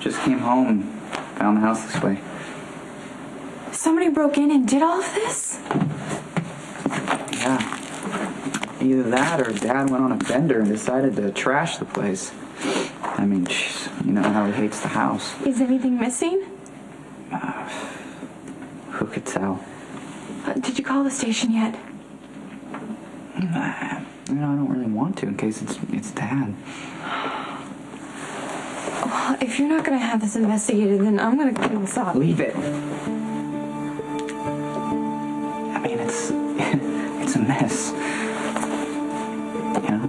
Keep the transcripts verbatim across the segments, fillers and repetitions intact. Just came home, found the house this way. Somebody broke in and did all of this? Yeah. Either that or Dad went on a bender and decided to trash the place. I mean, geez, you know how he hates the house. Is anything missing? Uh, who could tell? Uh, did you call the station yet? Nah. You know, I don't really want to in case it's it's Dad. Well, if you're not going to have this investigated, then I'm going to clean this up. Leave it. I mean, it's it's a mess. You know?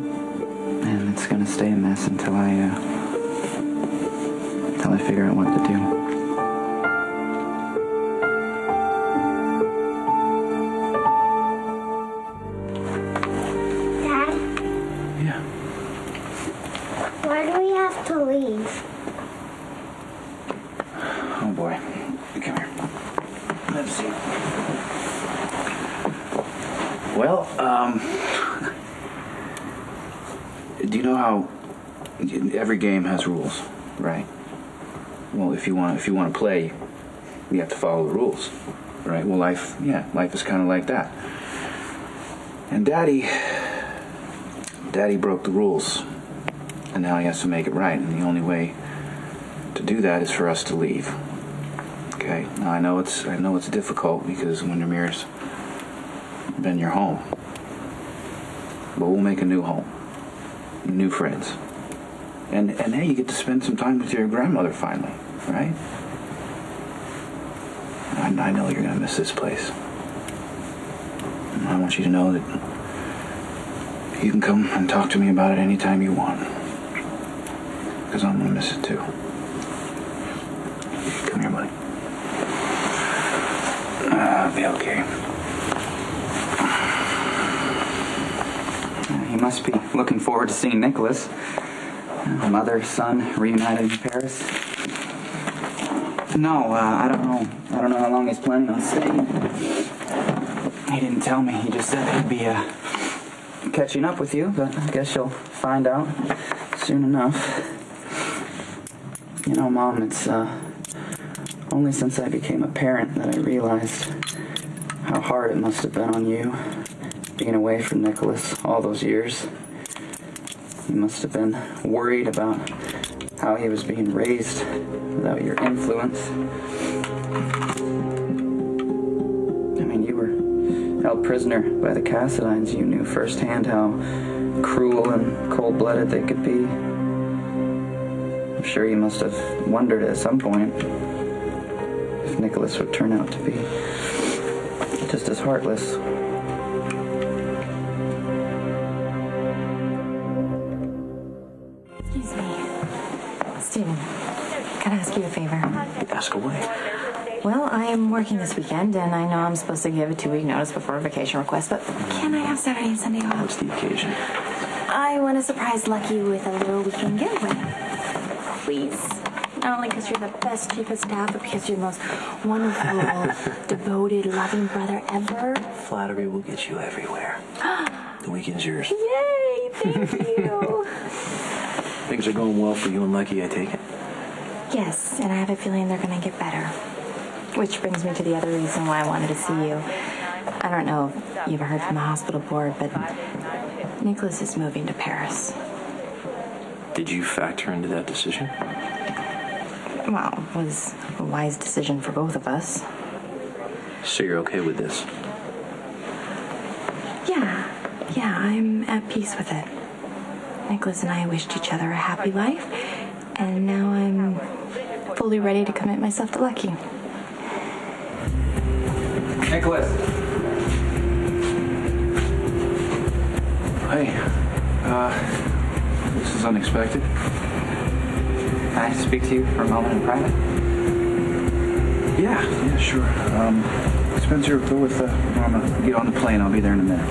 And it's going to stay a mess until I, uh, until I figure out what to do. Well, um, do you know how every game has rules, right? Well, if you want, if you want to play, you have to follow the rules, right? Well, life, yeah, life is kind of like that. And Daddy, Daddy broke the rules, and now he has to make it right. And the only way to do that is for us to leave. Okay. Now I know it's, I know it's difficult because Windermere's been your home, but we'll make a new home, new friends, and and hey, you get to spend some time with your grandmother finally, right? I, I know you're gonna miss this place. I want you to know that you can come and talk to me about it anytime you want, because I'm gonna miss it too. Come here, buddy. I'll be okay. You must be looking forward to seeing Nicholas. Mother, son, reunited in Paris. No, uh, I don't know. I don't know how long he's planning on staying. He didn't tell me. He just said he'd be uh, catching up with you, but I guess you'll find out soon enough. You know, Mom, it's uh, only since I became a parent that I realized how hard it must have been on you. Being away from Nicholas all those years. You must have been worried about how he was being raised without your influence. I mean, you were held prisoner by the Cassadines. You knew firsthand how cruel and cold-blooded they could be. I'm sure you must have wondered at some point if Nicholas would turn out to be just as heartless. Can I ask you a favor? Ask away. Well, I am working this weekend, and I know I'm supposed to give a two-week notice before a vacation request, but can I have Saturday and Sunday off? What's the occasion? I want to surprise Lucky with a little weekend getaway. Please. Not only because you're the best, cheapest dad, but because you're the most wonderful, devoted, loving brother ever. Flattery will get you everywhere. The weekend's yours. Yay! Thank you. Things are going well for you and Lucky, I take it? Yes, and I have a feeling they're going to get better. Which brings me to the other reason why I wanted to see you. I don't know if you've heard from the hospital board, but Nicholas is moving to Paris. Did you factor into that decision? Well, it was a wise decision for both of us. So you're okay with this? Yeah, yeah, I'm at peace with it. Nicholas and I wished each other a happy life, and now I'm fully ready to commit myself to Lucky. unexpected. Can I speak to you for a moment in private? Yeah, yeah, sure. Um, Spencer, go with uh, Mama. Get on the plane. I'll be there in a minute.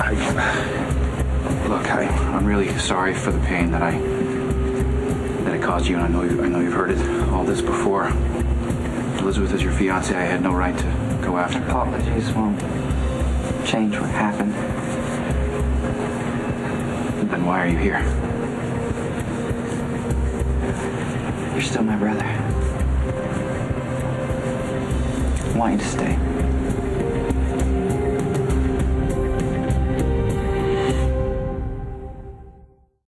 I, look, I, I'm really sorry for the pain that I that it caused you, and I know you, I know you've heard it all this before. Elizabeth is your fiancée. I had no right to go after her. Apologies won't change what happened. Then why are you here? You're still my brother. I want you to stay.